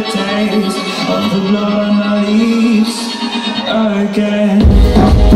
the taste of the blood on my leaves again.